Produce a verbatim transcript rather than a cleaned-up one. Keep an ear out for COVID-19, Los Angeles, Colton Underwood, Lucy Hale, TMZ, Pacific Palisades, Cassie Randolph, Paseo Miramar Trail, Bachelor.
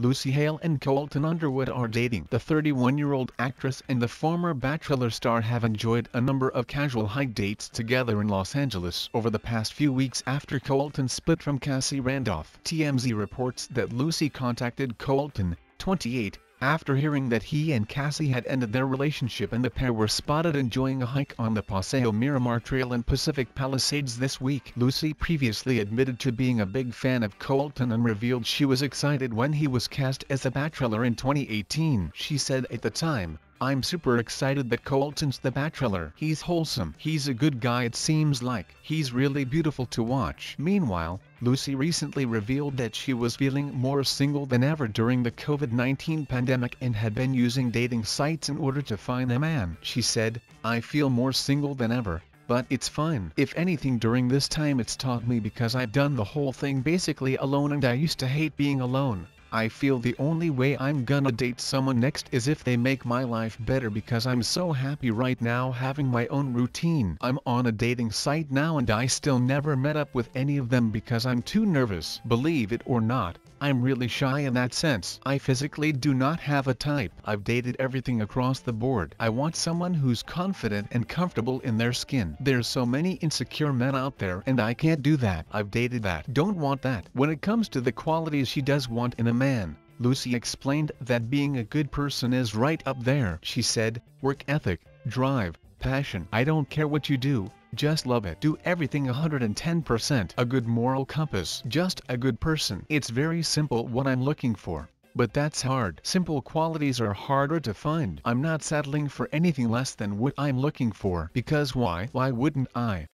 Lucy Hale and Colton Underwood are dating. The thirty-one-year-old actress and the former Bachelor star have enjoyed a number of casual hike dates together in Los Angeles over the past few weeks after Colton split from Cassie Randolph. T M Z reports that Lucy contacted Colton, twenty-eight, after hearing that he and Cassie had ended their relationship, and the pair were spotted enjoying a hike on the Paseo Miramar Trail in Pacific Palisades this week. Lucy previously admitted to being a big fan of Colton and revealed she was excited when he was cast as the Bachelor in twenty eighteen. She said at the time, "I'm super excited that Colton's the Bachelor. He's wholesome. He's a good guy, it seems like. He's really beautiful to watch." Meanwhile, Lucy recently revealed that she was feeling more single than ever during the COVID nineteen pandemic and had been using dating sites in order to find a man. She said, "I feel more single than ever, but it's fine. If anything, during this time it's taught me, because I've done the whole thing basically alone, and I used to hate being alone. I feel the only way I'm gonna date someone next is if they make my life better, because I'm so happy right now having my own routine. I'm on a dating site now and I still never met up with any of them because I'm too nervous. Believe it or not, I'm really shy in that sense. I physically do not have a type. I've dated everything across the board. I want someone who's confident and comfortable in their skin. There's so many insecure men out there and I can't do that. I've dated that. Don't want that." When it comes to the qualities she does want in a man, Lucy explained that being a good person is right up there. She said, "Work ethic, drive, passion. I don't care what you do. Just love it. Do everything one hundred ten percent. A good moral compass. Just a good person. It's very simple what I'm looking for, but that's hard. Simple qualities are harder to find. I'm not settling for anything less than what I'm looking for, because why? Why wouldn't I?"